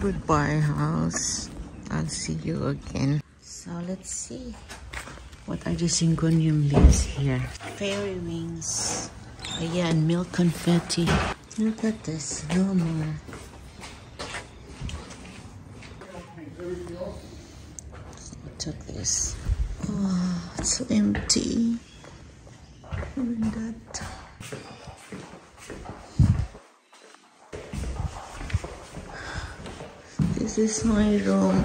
Goodbye, house. I'll see you again. So let's see. What are the Syngonium leaves here? Fairy wings. Oh yeah, and milk confetti. Look at this, no more. I took this. Oh, it's so empty. Even that. This is my room.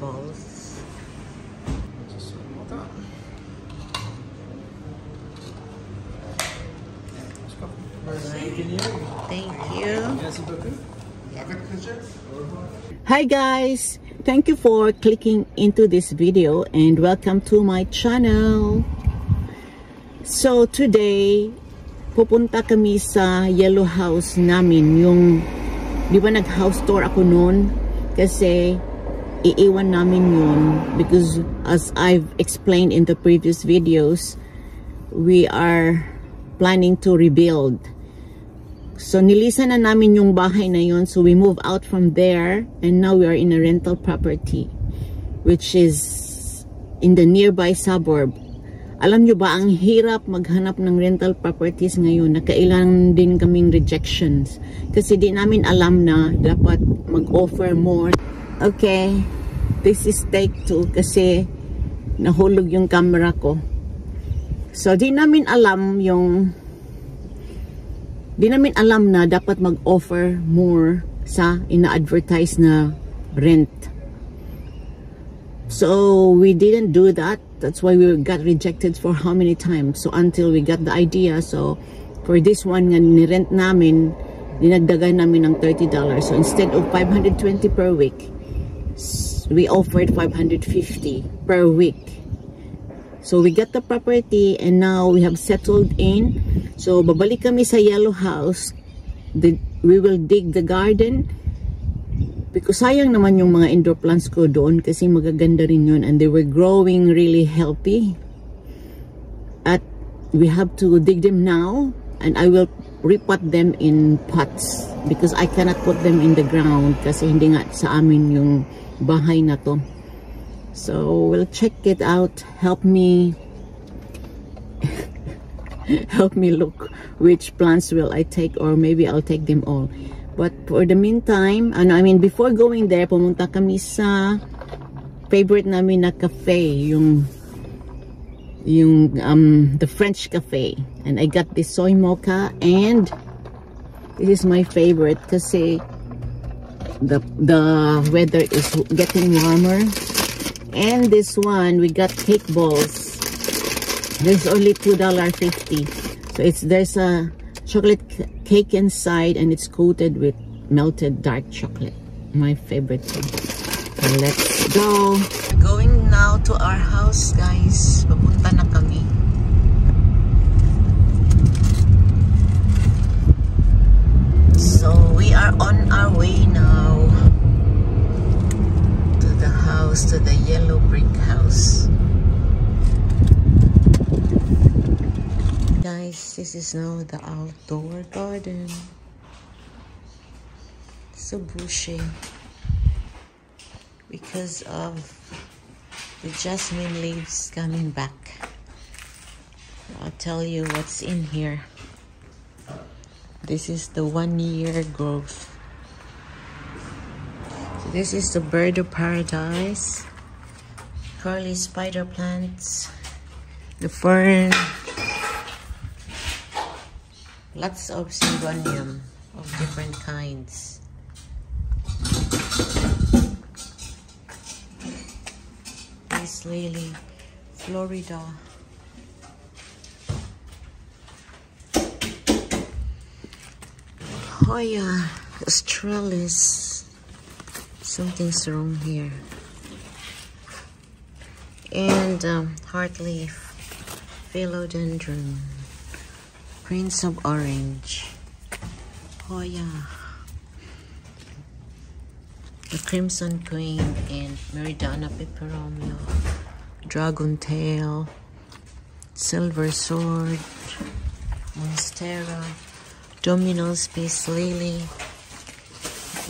Balls. Just like that. Thank you. Hi guys, thank you for clicking into this video and welcome to my channel. So today, pupunta kami sa yellow house namin. Yung, di ba nag-house tour ako noon? Kasi iiwan namin yun because as I've explained in the previous videos, we are planning to rebuild. So nilisan na namin yung bahay na yun, so we move out from there and now we are in a rental property which is in the nearby suburb. Alam nyo ba, ang hirap maghanap ng rental properties ngayon, nakailan din kaming rejections kasi di namin alam na dapat mag-offer more. Okay, this is take 2 kasi nahulog yung camera ko. So, di namin alam na dapat mag-offer more sa ina-advertise na rent. So, we didn't do that. That's why we got rejected for how many times. So, until we got the idea. So, for this one nga ni-rent namin, dinagdagan namin ng $30. So, instead of $520 per week, we offered $550 per week. So we got the property and now we have settled in. So babalik kami sa yellow house. We will dig the garden because sayang naman yung mga indoor plants ko doon kasi magaganda rin yun and they were growing really healthy. At we have to dig them now and I will repot them in pots because I cannot put them in the ground kasi hindi nga sa amin yung bahay na to. So we'll check it out. Help me look which plants will I take, or maybe I'll take them all. But for the meantime, before going there, pumunta kami sa favorite namin na cafe, yung the French cafe, and I got this soy mocha, and this is my favorite kasi the weather is getting warmer. And this one, we got cake balls. There's only $2.50. So there's a chocolate cake inside and it's coated with melted dark chocolate. My favorite thing. So let's go. We're going now to our house, guys. Papunta na kami. So we are on our way now to the house, to the yellow brick house. Guys, this is now the outdoor garden. So bushy because of the jasmine leaves coming back. I'll tell you what's in here. This is the 1-year growth. So this is the Bird of Paradise, curly spider plants, the fern, lots of Syngonium of different kinds. This lily, Florida. Hoya, Australis. Something's wrong here. And heartleaf, Philodendron, Prince of Orange, Hoya, the Crimson Queen, and Meridana Peperomia, Dragon Tail, Silver Sword, Monstera, Domino Space Lily,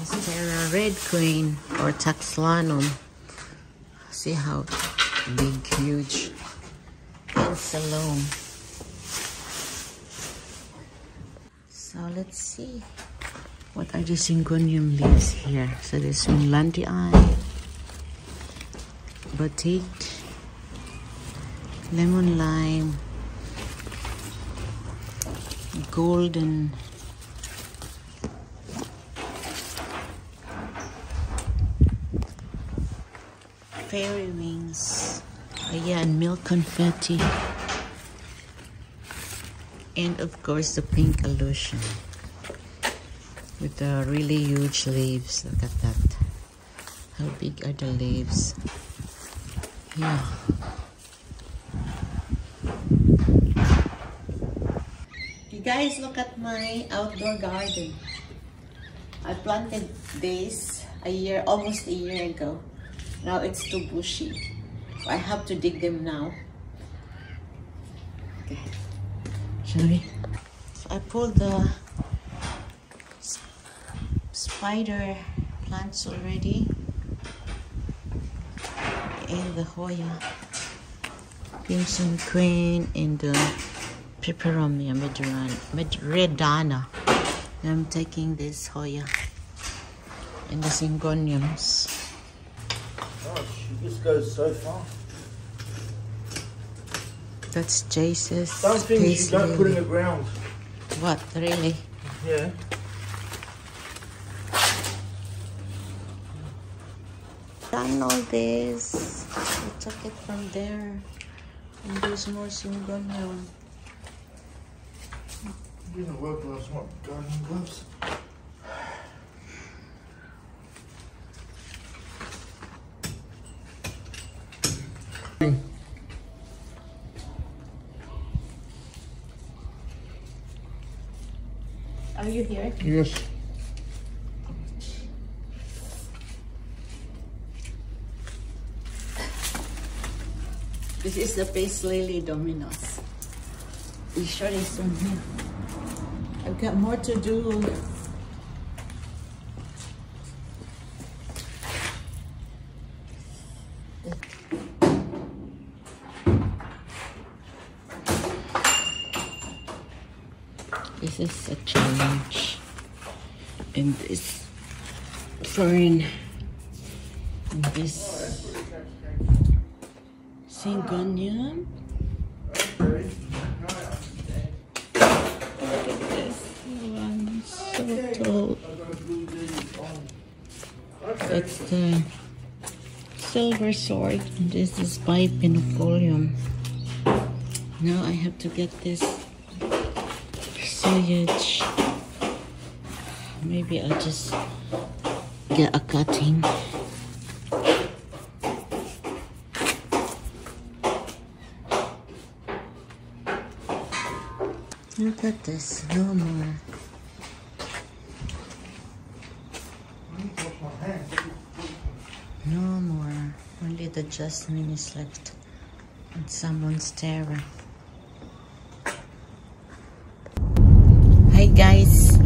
Monstera Red Queen, or Taxlanum. See how big, huge, and Salome. So let's see what are the Syngonium leaves here. So there's Finlandiae, Batik, Lemon Lime, Golden, Fairy Wings, yeah, and Milk Confetti, and of course the Pink Allusion with the really huge leaves. Look at that, how big are the leaves. Yeah, you guys, look at my outdoor garden. I planted this almost a year ago. Now it's too bushy, so I have to dig them now. Okay. Shall we? So I pulled the spider plants already, and the Hoya, Crimson Queen, and the Peperomia Medridana. I'm taking this Hoya and the Syngoniums. She just goes so far. That's Jace's. Some things you don't put in the ground. What, really? Yeah. Done all this. I took it from there. And there's more Syngonium. It didn't work last night. Garden gloves. Are you here? Yes. This is the Paisley lily Dominoes. We sure is soon here. I've got more to do. This is a challenge, and this fern, and this Syngonium. Look at this one, so tall. That's the Silver Sword, and this is by Pinofolium. Now I have to get this. Maybe I'll just get a cutting. Look at this, no more. No more. Only the jasmine is left and some Monstera. Guys,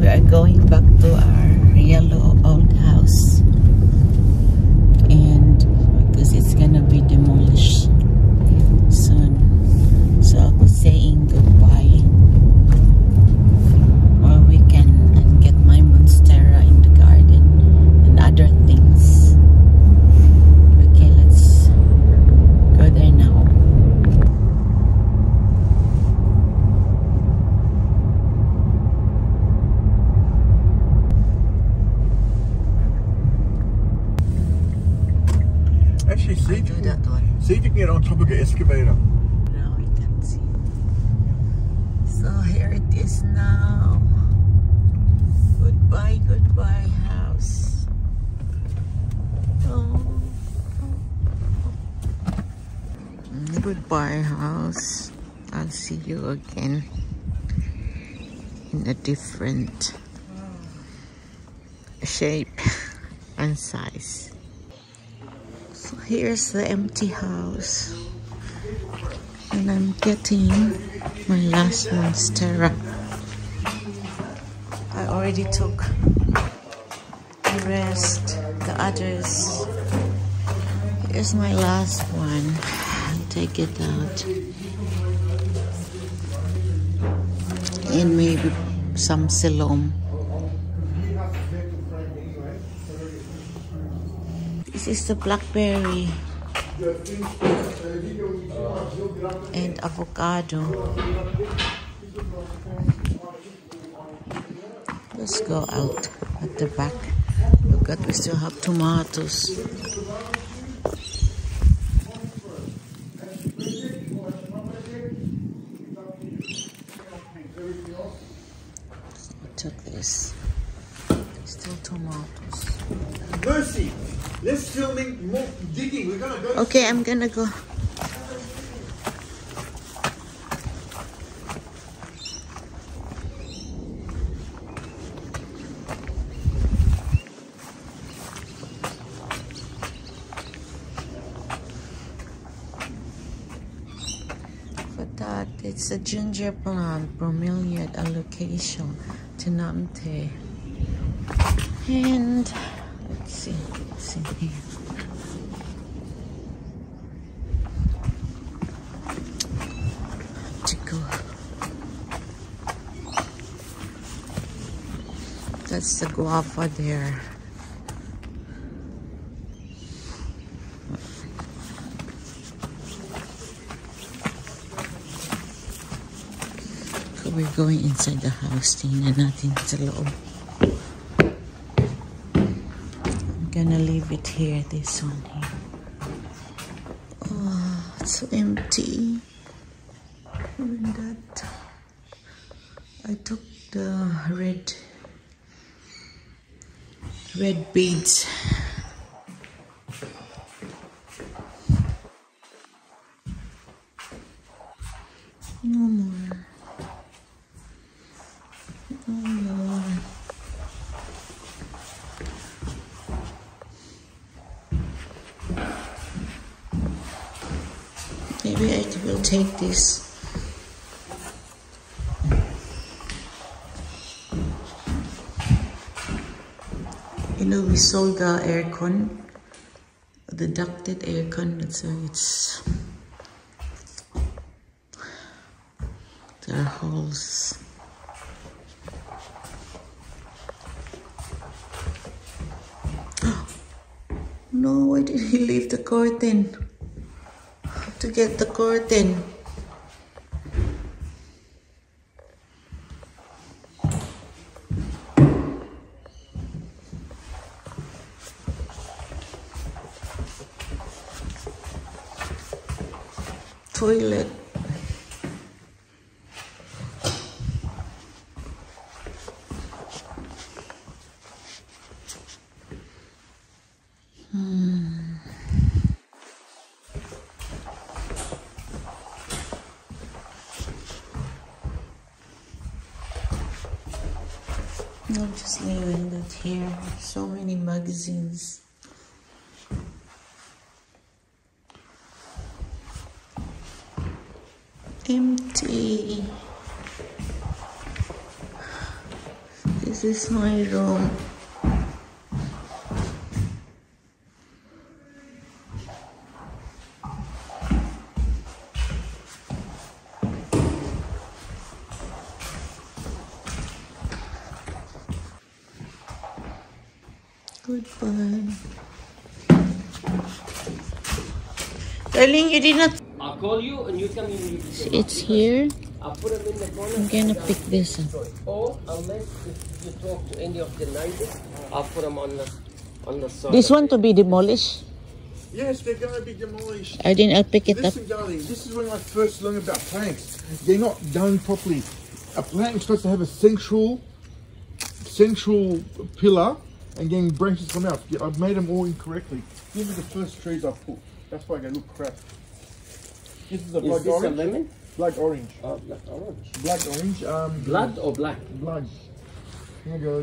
we are going back to our yellow old house, and because it's gonna be demolished soon, so I was saying goodbye, or we can get my Monstera in the garden and other things. Okay, let's go there now. see, I do that one. See if you can get on top of the excavator. No, I can't see. So here it is now. Goodbye, goodbye house. Oh. Goodbye house. I'll see you again in a different shape and size. So here's the empty house, and I'm getting my last Monstera. I already took the rest, the others. Here's my last one. I'll take it out and maybe some Silom. This is the blackberry and avocado. Let's go out at the back. Look at, we still have tomatoes. Took this. Still tomatoes. Mercy, let's still make more digging. We're gonna go. Okay, I'm gonna go. For that, it's a ginger plant, Bromeliad allocation. Tenante. And let's see what's in here. To go. That's the guava there. We're going inside the house, tingnan natin sa loob. I'm gonna leave it here, this one here. Oh, it's so empty. Even that, I took the red beads. No more. Oh Lord. Maybe I will take this. You know, we sold the aircon, the ducted aircon, that's why it's there are holes. No, why did he leave the curtain? Have to get the curtain. Toilet. I'm just leaving that here. So many magazines. Empty. This is my room. Goodbye. Darling, you did not. I'll call you and you come in. It's here. I'll put it in the corner. I'm gonna pick this up. Or unless you talk to any of the neighbors, I'll put them on the side. This one to be demolished? Yes, they're going to be demolished. I didn't pick it up. Listen, darling, this is when I first learned about plants. They're not done properly. A plant is supposed to have a central pillar and getting branches from out. I've made them all incorrectly. These are the first trees I put. That's why they look crap. This is a blood orange. A lemon? Blood orange. Blood orange. Blood orange. Blood or black? Blood. You go,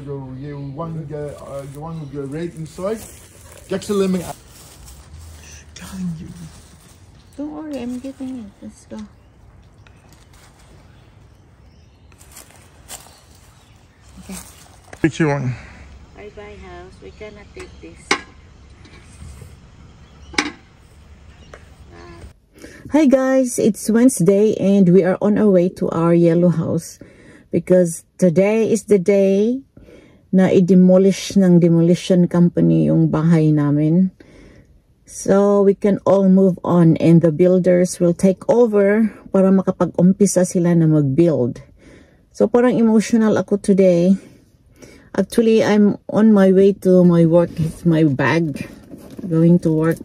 one will go red inside. That's a lemon. Don't worry, I'm getting it. Let's go. Okay. Which one? I buy house. We cannot take this. Hi guys, it's Wednesday and we are on our way to our yellow house because today is the day na i-demolish ng demolition company yung bahay namin. So we can all move on and the builders will take over para makapag-umpisa sila na mag-build. So parang emotional ako today. Actually, I'm on my way to my work with my bag, going to work.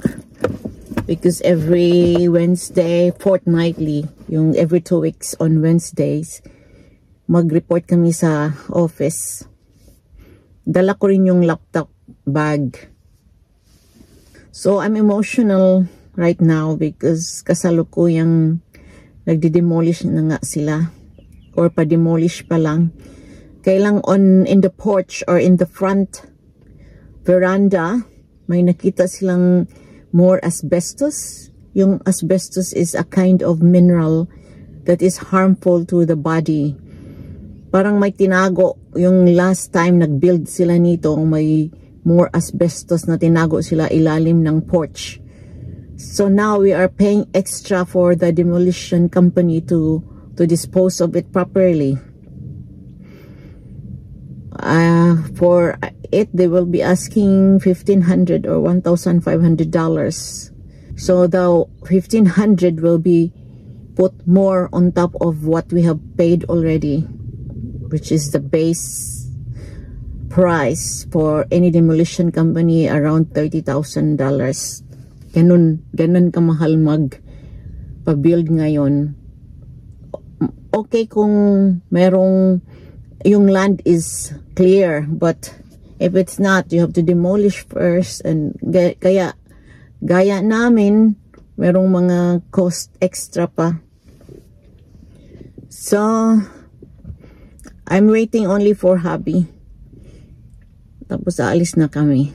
Because every Wednesday, fortnightly, yung every 2 weeks on Wednesdays, mag-report kami sa office. Dala ko rin yung laptop bag. So, I'm emotional right now because kasalukuyang nagde-demolish na nga sila. Or pa-demolish pa lang. Kailang in the porch or in the front veranda, may nakita silang more asbestos. Yung asbestos is a kind of mineral that is harmful to the body. Parang may tinago. Yung last time nag-build sila nito, may more asbestos na tinago sila ilalim ng porch. So now we are paying extra for the demolition company to dispose of it properly. For it, they will be asking $1,500 or $1,500. So the $1,500 will be put more on top of what we have paid already, which is the base price for any demolition company, around $30,000. Ganun kamahal mag-build ngayon. Okay kung merong yung land is clear, but if it's not, you have to demolish first. And kaya gaya namin, merong mga cost extra pa. So I'm waiting only for hubby. Tapos aalis na kami.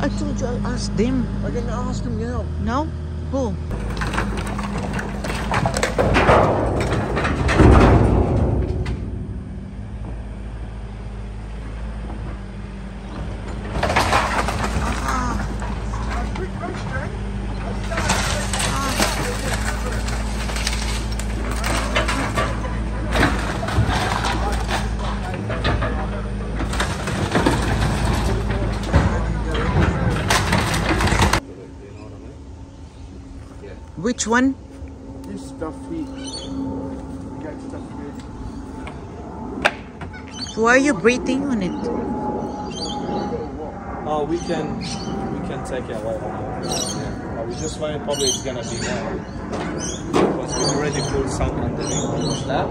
I told you I'll ask them. I didn't ask them now. No? Who? Which one? This stuff here. We got stuff here. Why are you breathing on it? Oh, we can take it away. Yeah. We just find probably it's gonna be warm. Because we already put some underneath that.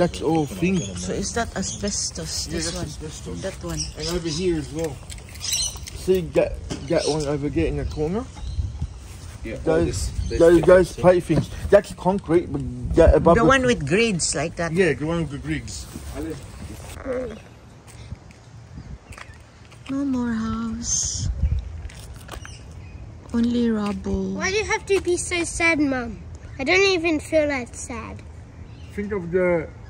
That's all thing. So is that asbestos? This one, asbestos. That one. And over here as well. See that one over there in the corner? Yeah, those plate things. That's concrete, but that above the one with grids like that. Yeah, the one with the grids. No more house. Only rubble. Why do you have to be so sad, Mom? I don't even feel that sad. Think of the